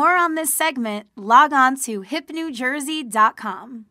more on this segment, log on to hipnewjersey.com.